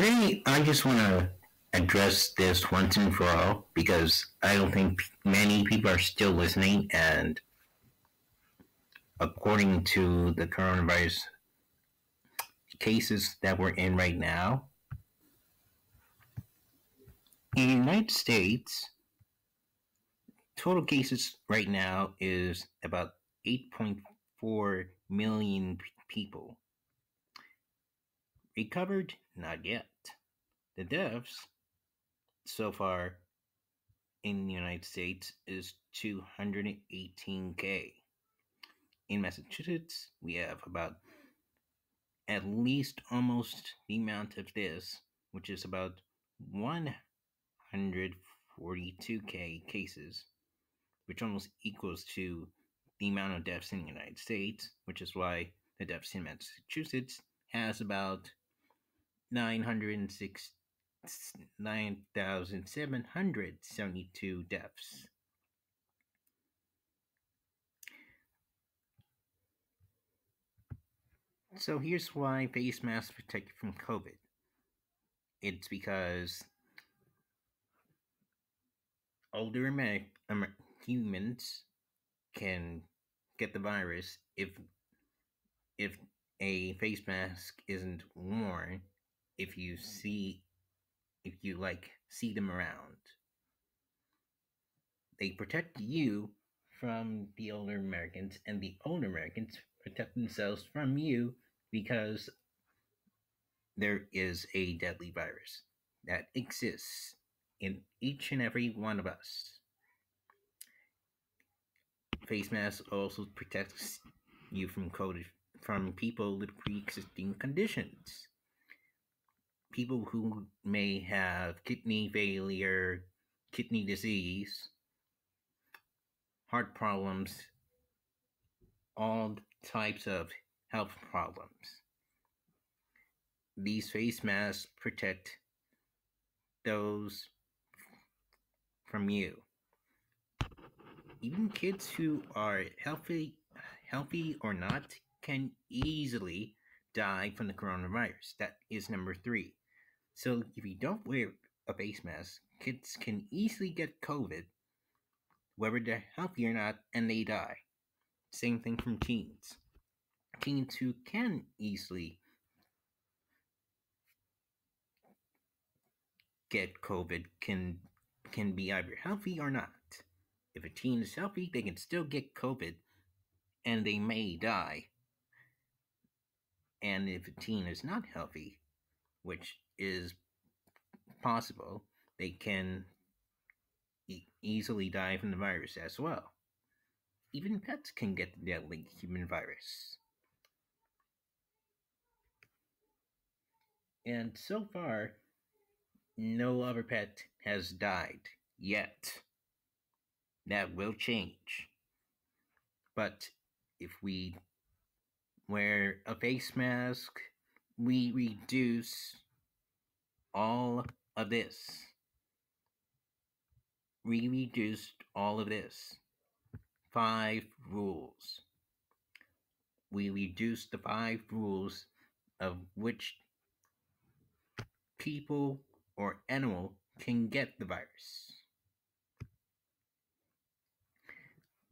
Today, I just want to address this once and for all, because I don't think many people are still listening, and according to the coronavirus cases that we're in right now, in the United States, total cases right now is about 8.4 million people. Recovered? Not yet. The deaths so far in the United States is 218,000. In Massachusetts, we have about at least almost the amount of this, which is about 142,000 cases, which almost equals to the amount of deaths in the United States, which is why the deaths in Massachusetts has about 9,772 deaths. So here's why face masks protect you from COVID. It's because older humans can get the virus if a face mask isn't worn. If you see them around, they protect you from the older Americans, and the older Americans protect themselves from you because there is a deadly virus that exists in each and every one of us. Face masks also protects you from COVID from people with pre-existing conditions. People who may have kidney failure, kidney disease, heart problems, all types of health problems. These face masks protect those from you. Even kids who are healthy or not, can easily die from the coronavirus. That is number 3. So if you don't wear a face mask, kids can easily get COVID, whether they're healthy or not, and they die. Same thing from teens. Teens who can easily get COVID can be either healthy or not. If a teen is healthy, they can still get COVID, and they may die. And if a teen is not healthy, which is possible, they can easily die from the virus as well. Even pets can get the deadly human virus. And so far, no other pet has died yet. That will change. But if we wear a face mask, we reduce all of this. We reduced all of this. 5 rules. We reduced the 5 rules of which people or animal can get the virus.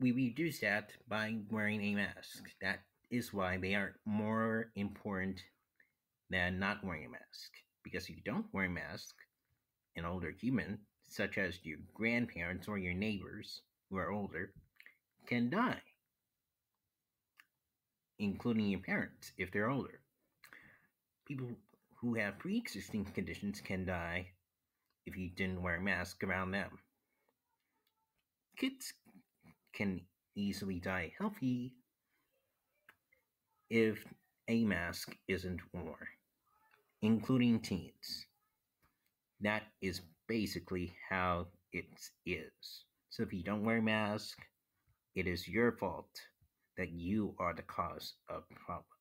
We reduce that by wearing a mask. That is why they are more important than not wearing a mask. Because if you don't wear a mask, an older human, such as your grandparents or your neighbors who are older, can die, including your parents if they're older. People who have pre-existing conditions can die if you didn't wear a mask around them. Kids can easily die healthy if a mask isn't worn, including teens. That is basically how it is. So if you don't wear a mask, it is your fault that you are the cause of problems.